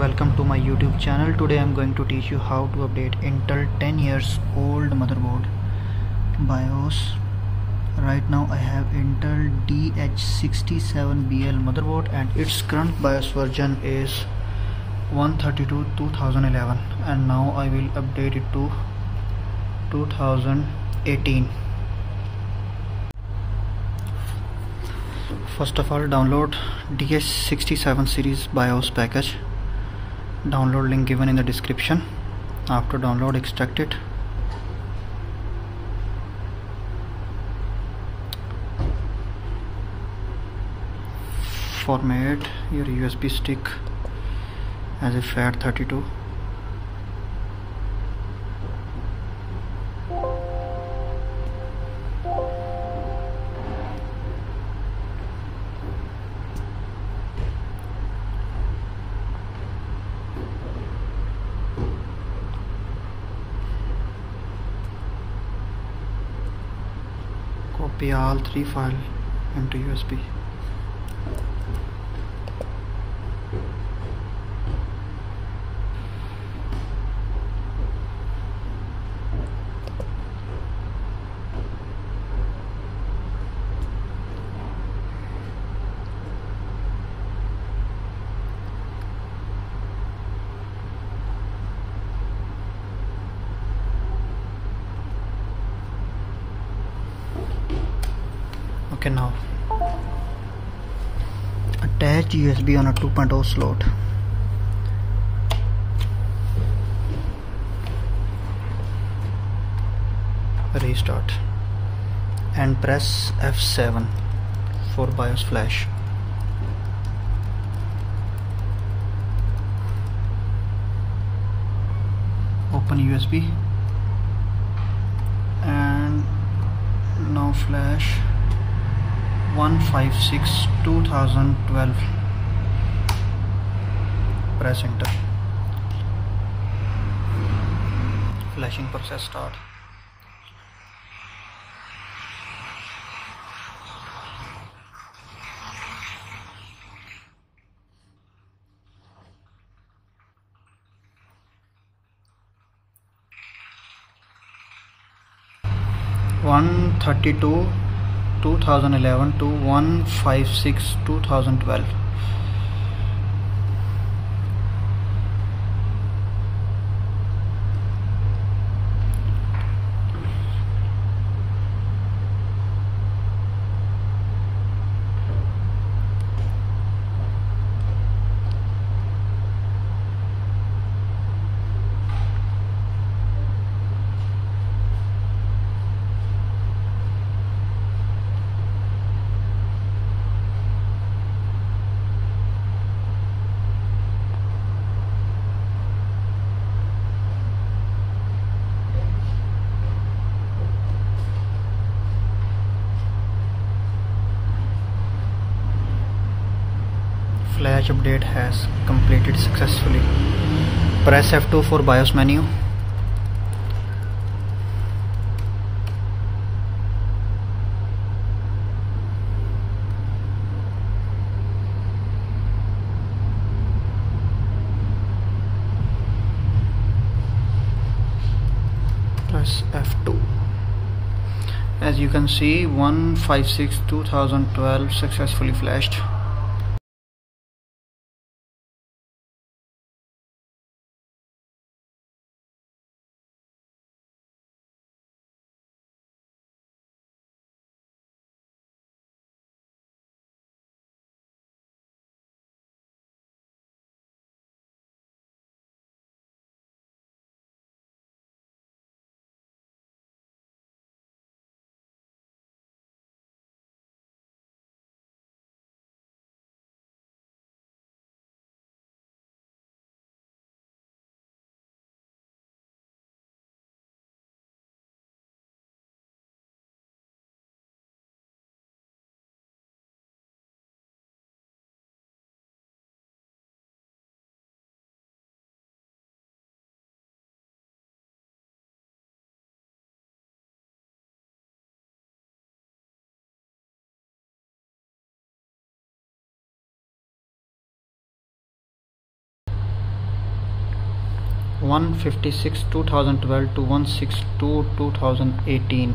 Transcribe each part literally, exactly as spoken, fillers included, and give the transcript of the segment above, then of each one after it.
Welcome to my YouTube channel. Today I'm going to teach you how to update Intel ten years old motherboard BIOS. Right now I have Intel D H sixty-seven B L motherboard and its current BIOS version is one thirty-two two thousand eleven, and now I will update it to two thousand eighteen. First of all, download D H sixty-seven series BIOS package. Download link given in the description. After download, extract it. Format your U S B stick as a FAT thirty-two. Copy all three files into U S B. Okay, now attach U S B on a two point oh slot. Restart and press F seven for BIOS flash. Open U S B and now flash one fifty-six two thousand twelve. Press enter. Flashing process start. one thirty-two two thousand eleven to one fifty-six two thousand twelve. Flash update has completed successfully. Press F two for BIOS menu. Press F two. As you can see, one fifty-six two thousand twelve successfully flashed. one fifty-six two thousand twelve to one sixty-two two thousand eighteen.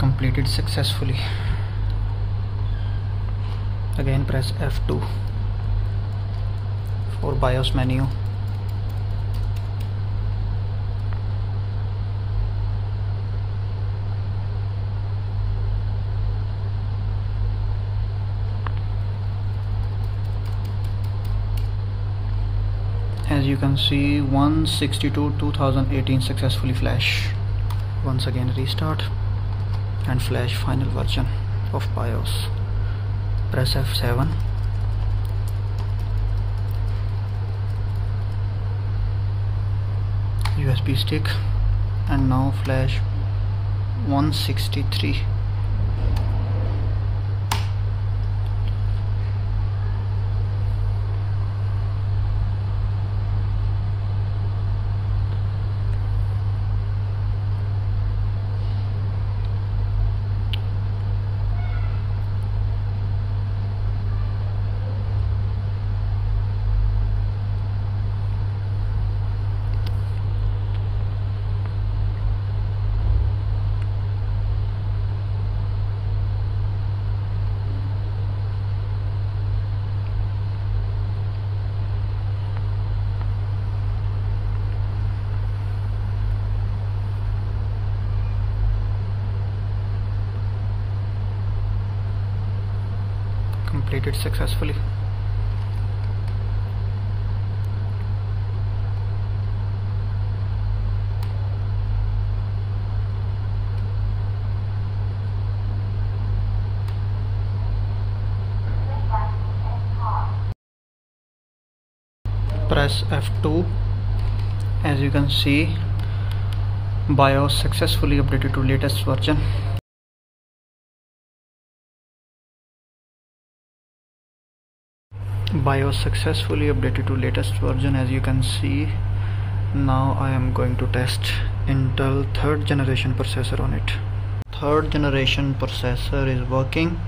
Completed successfully. Again press F two for BIOS menu. As you can see, one sixty-two two thousand eighteen successfully flash. Once again restart and flash final version of BIOS. Press F seven. U S B stick, and now flash one sixty-three. Completed successfully. Press F two. As you can see, BIOS successfully updated to latest version. BIOS successfully updated to latest version, as you can see. Now I am going to test Intel third generation processor on it. Third generation processor is working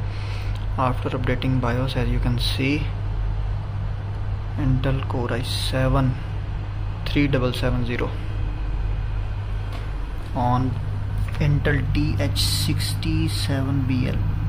after updating BIOS, as you can see. Intel Core i seven thirty-seven seventy on Intel D H six seven B L.